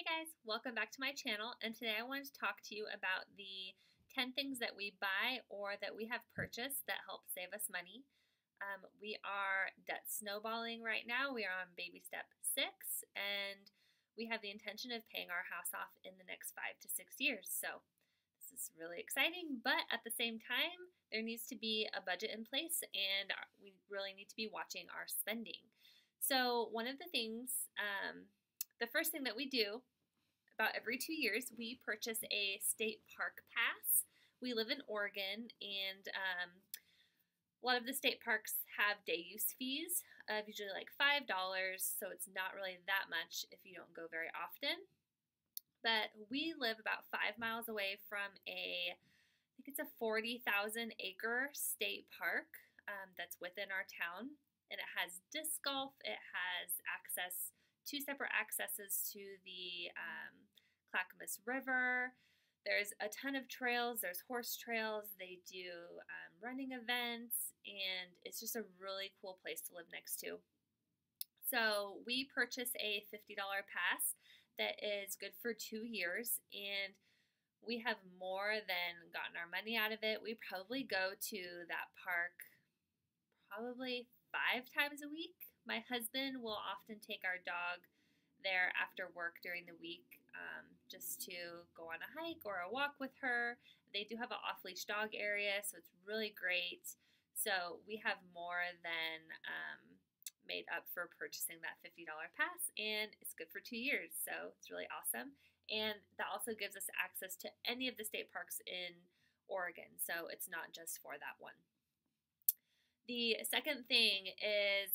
Hey guys, welcome back to my channel, and today I wanted to talk to you about the 10 things that we buy or that we have purchased that help save us money. We are debt snowballing right now. We are on baby step 6, and we have the intention of paying our house off in the next 5 to 6 years. So this is really exciting, but at the same time, there needs to be a budget in place, and we really need to be watching our spending. So one of the things, the first thing that we do about every 2 years, we purchase a state park pass. We live in Oregon, and a lot of the state parks have day use fees of usually like $5, so it's not really that much if you don't go very often. But we live about 5 miles away from a, I think it's a 40,000 acre state park that's within our town, and it has disc golf, it has access, two separate accesses to the Clackamas River. There's a ton of trails. There's horse trails. They do running events, and it's just a really cool place to live next to. So we purchase a $50 pass that is good for 2 years, and we have more than gotten our money out of it. We probably go to that park probably 5 times a week. My husband will often take our dog there after work during the week just to go on a hike or a walk with her. They do have an off-leash dog area, so it's really great. So we have more than made up for purchasing that $50 pass, and it's good for 2 years, so it's really awesome. And that also gives us access to any of the state parks in Oregon, so it's not just for that one. The second thing is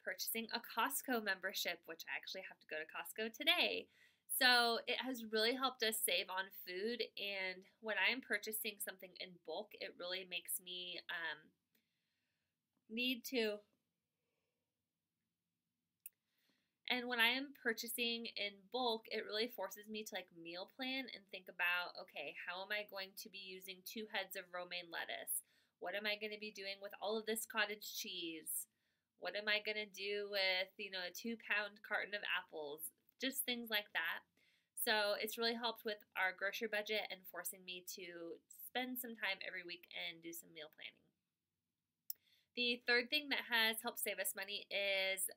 purchasing a Costco membership, which I actually have to go to Costco today. So it has really helped us save on food, and when I'm purchasing something in bulk, it really makes me forces me to like meal plan and think about, okay, how am I going to be using 2 heads of romaine lettuce? What am I going to be doing with all of this cottage cheese? What am I going to do with, you know, a 2-pound carton of apples? Just things like that. So it's really helped with our grocery budget and forcing me to spend some time every week and do some meal planning. The third thing that has helped save us money is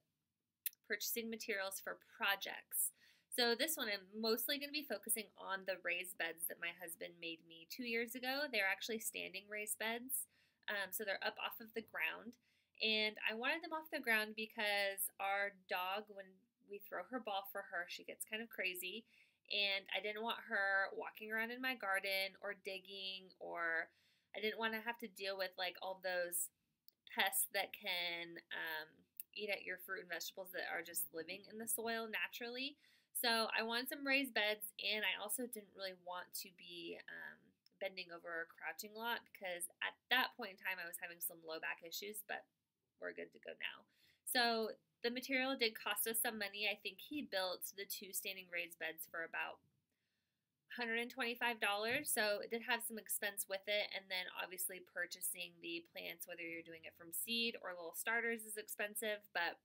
purchasing materials for projects. So this one I'm mostly going to be focusing on the raised beds that my husband made me 2 years ago. They're actually standing raised beds, so they're up off of the ground. And I wanted them off the ground because our dog, when we throw her ball for her, she gets kind of crazy. And I didn't want her walking around in my garden or digging, or I didn't want to have to deal with like all those pests that can eat at your fruit and vegetables that are just living in the soil naturally. So I wanted some raised beds, and I also didn't really want to be bending over or crouching a lot, because at that point in time I was having some low back issues, but we're good to go now. So the material did cost us some money. I think he built the 2 standing raised beds for about $125, so it did have some expense with it. And then obviously purchasing the plants, whether you're doing it from seed or little starters, is expensive, but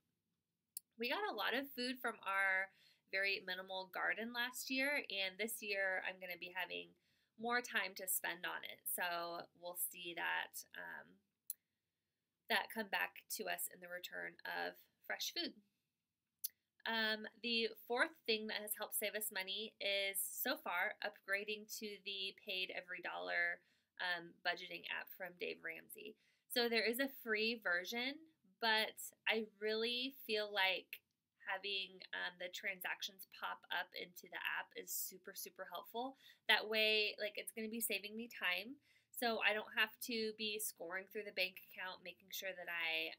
we got a lot of food from our very minimal garden last year, and this year I'm going to be having more time to spend on it. So we'll see that that come back to us in the return of fresh food. The fourth thing that has helped save us money is, so far, upgrading to the paid Every Dollar budgeting app from Dave Ramsey. So there is a free version, but I really feel like having the transactions pop up into the app is super, super helpful. That way, like, it's going to be saving me time. So I don't have to be scoring through the bank account, making sure that I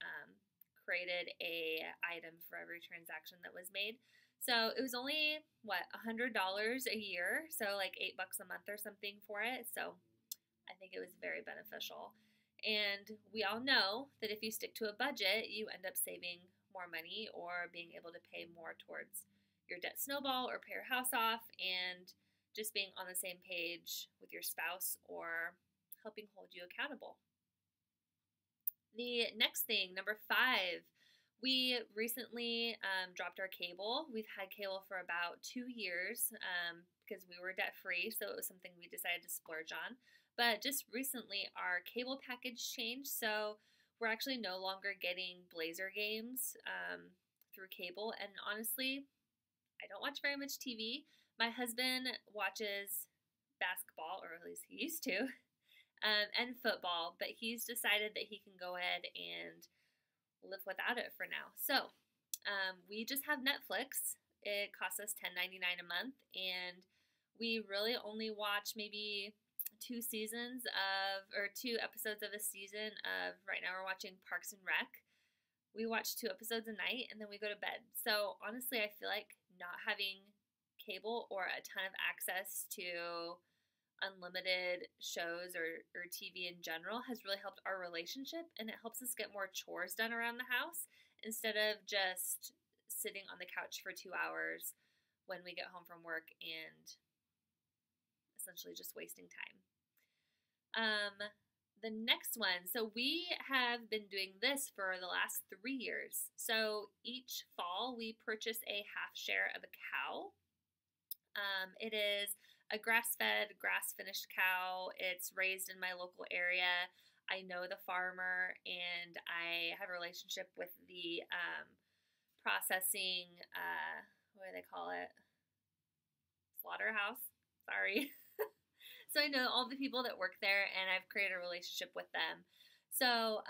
created a item for every transaction that was made. So it was only, what, $100 a year, so like $8 a month or something for it. So I think it was very beneficial. And we all know that if you stick to a budget, you end up saving more money or being able to pay more towards your debt snowball or pay your house off, and just being on the same page with your spouse or helping hold you accountable. The next thing, number 5, We recently dropped our cable. We've had cable for about 2 years because we were debt-free, so it was something we decided to splurge on. But just recently, our cable package changed, so we're actually no longer getting Blazer games through cable. And honestly, I don't watch very much TV. My husband watches basketball, or at least he used to, and football, but he's decided that he can go ahead and live without it for now. So we just have Netflix. It costs us $10.99 a month, and we really only watch maybe two episodes of a season of, right now we're watching Parks and Rec. We watch 2 episodes a night, and then we go to bed. So honestly, I feel like not having cable or a ton of access to unlimited shows or TV in general has really helped our relationship, and it helps us get more chores done around the house instead of just sitting on the couch for 2 hours when we get home from work and essentially just wasting time. The next one, so we have been doing this for the last 3 years. So each fall we purchase a half share of a cow. It is a grass-fed, grass-finished cow. It's raised in my local area. I know the farmer, and I have a relationship with the processing, what do they call it? Slaughterhouse. Sorry. So I know all the people that work there, and I've created a relationship with them. So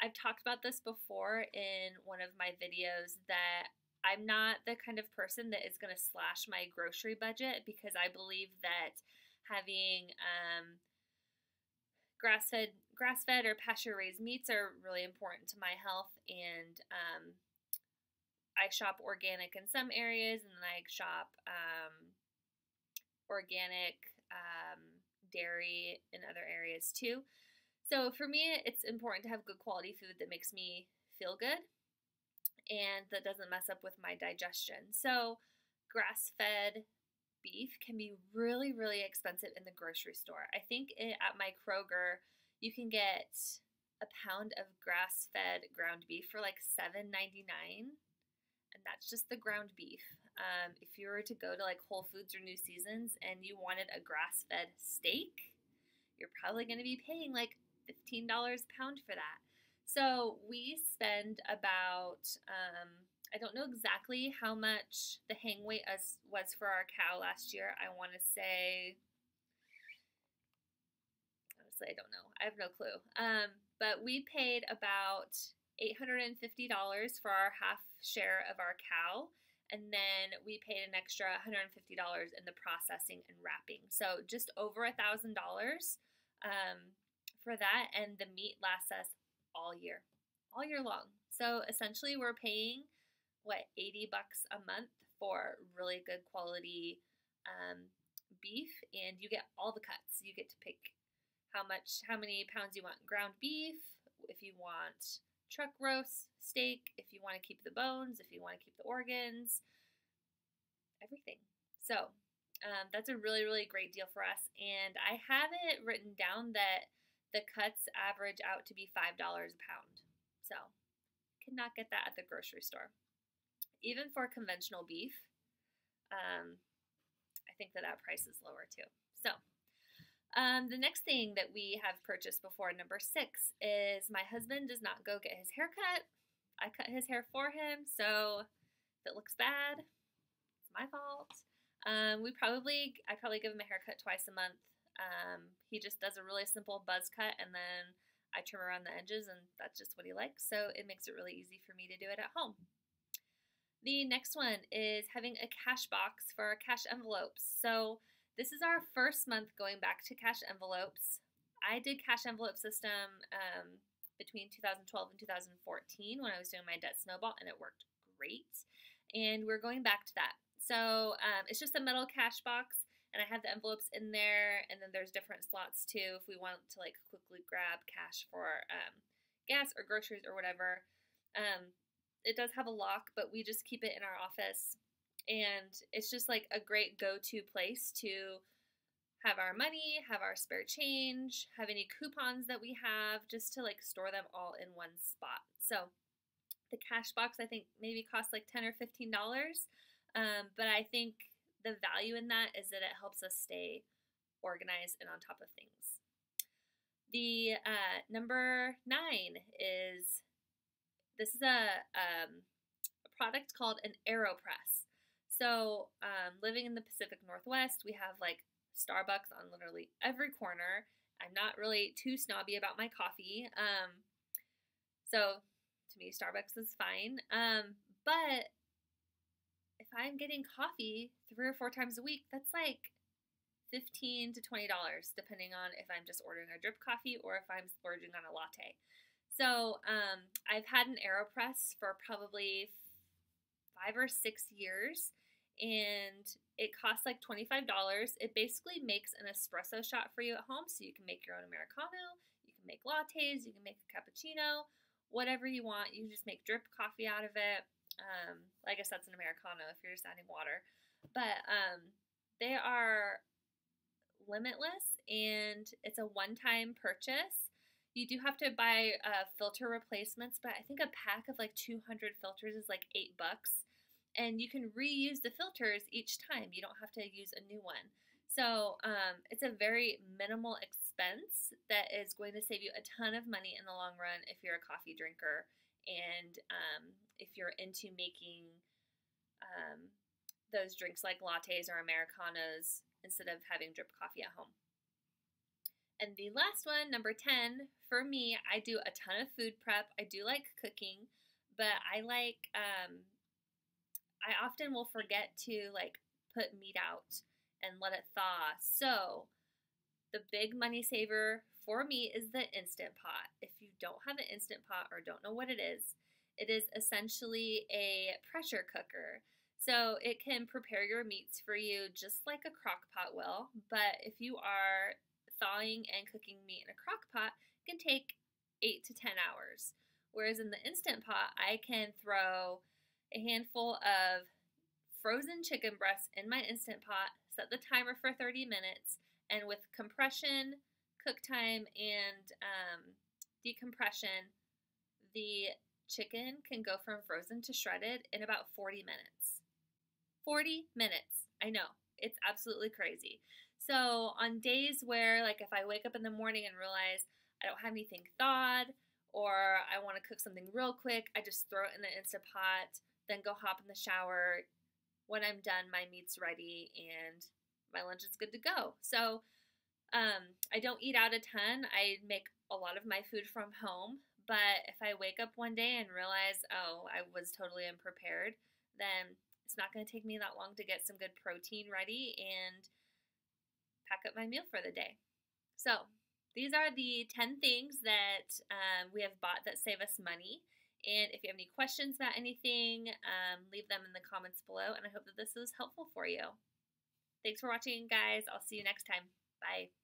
I've talked about this before in one of my videos that I'm not the kind of person that is going to slash my grocery budget, because I believe that having grass-fed or pasture-raised meats are really important to my health, and I shop organic in some areas, and then I shop organic dairy in other areas too. So for me, it's important to have good quality food that makes me feel good and that doesn't mess up with my digestion. So grass-fed beef can be really, really expensive in the grocery store. I think at my Kroger, you can get a pound of grass-fed ground beef for like $7.99, and that's just the ground beef. If you were to go to like Whole Foods or New Seasons and you wanted a grass-fed steak, you're probably going to be paying like $15 a pound for that. So we spend about, I don't know exactly how much the hang weight was for our cow last year. I want to say, honestly, I don't know. I have no clue. But we paid about $850 for our half share of our cow. And then we paid an extra $150 in the processing and wrapping. So just over $1,000 for that. And the meat lasts us all year long. So essentially we're paying, what, $80 a month for really good quality beef, and you get all the cuts. You get to pick how many pounds you want ground beef, if you want truck roast steak, if you want to keep the bones, if you want to keep the organs, everything. So that's a really, really great deal for us. And I have it written down that the cuts average out to be $5 a pound. So cannot get that at the grocery store. Even for conventional beef, I think that price is lower too. So the next thing that we have purchased before, number 6, is my husband does not go get his hair cut. I cut his hair for him, so if it looks bad, it's my fault. I probably give him a haircut twice a month. He just does a really simple buzz cut, and then I trim around the edges, and that's just what he likes. So it makes it really easy for me to do it at home. The next one is having a cash box for our cash envelopes. So this is our first month going back to cash envelopes. I did cash envelope system between 2012 and 2014 when I was doing my debt snowball, and it worked great. And we're going back to that. So it's just a metal cash box. And I have the envelopes in there, and then there's different slots too if we want to like quickly grab cash for gas or groceries or whatever. It does have a lock, but we just keep it in our office, and it's just like a great go-to place to have our money, have our spare change, have any coupons that we have, just to like store them all in one spot. So The cash box, I think, maybe costs like $10 or $15. But I think the value in that is that it helps us stay organized and on top of things. The number 9 is, this is a product called an AeroPress. So living in the Pacific Northwest, we have like Starbucks on literally every corner. I'm not really too snobby about my coffee. So to me, Starbucks is fine. But if I'm getting coffee 3 or 4 times a week, that's like $15 to $20, depending on if I'm just ordering a drip coffee or if I'm splurging on a latte. So I've had an AeroPress for probably 5 or 6 years, and it costs like $25. It basically makes an espresso shot for you at home, so you can make your own Americano, you can make lattes, you can make a cappuccino, whatever you want. You just make drip coffee out of it. I guess that's an Americano if you're just adding water. But they are limitless, and it's a one-time purchase. You do have to buy filter replacements, but I think a pack of like 200 filters is like $8, and you can reuse the filters each time. You don't have to use a new one. So it's a very minimal expense that is going to save you a ton of money in the long run if you're a coffee drinker, and if you're into making those drinks like lattes or Americanos instead of having drip coffee at home. And the last one, number 10, for me, I do a ton of food prep. I do like cooking, but I like, I often will forget to like put meat out and let it thaw. So the big money saver for me is the Instant Pot. If you don't have an Instant Pot or don't know what it is essentially a pressure cooker. So it can prepare your meats for you just like a crock pot will, but if you are thawing and cooking meat in a crock pot, can take 8 to 10 hours. Whereas in the Instant Pot, I can throw a handful of frozen chicken breasts in my Instant Pot, set the timer for 30 minutes, and with compression, cook time, and decompression, the chicken can go from frozen to shredded in about 40 minutes. 40 minutes. I know. It's absolutely crazy. So on days where, like, if I wake up in the morning and realize I don't have anything thawed or I want to cook something real quick, I just throw it in the Instant Pot, then go hop in the shower. When I'm done, my meat's ready and my lunch is good to go. So I don't eat out a ton. I make a lot of my food from home. But if I wake up one day and realize, oh, I was totally unprepared, then it's not going to take me that long to get some good protein ready and pack up my meal for the day. So these are the 10 things that we have bought that save us money. And if you have any questions about anything, leave them in the comments below. And I hope that this was helpful for you. Thanks for watching, guys. I'll see you next time. Bye.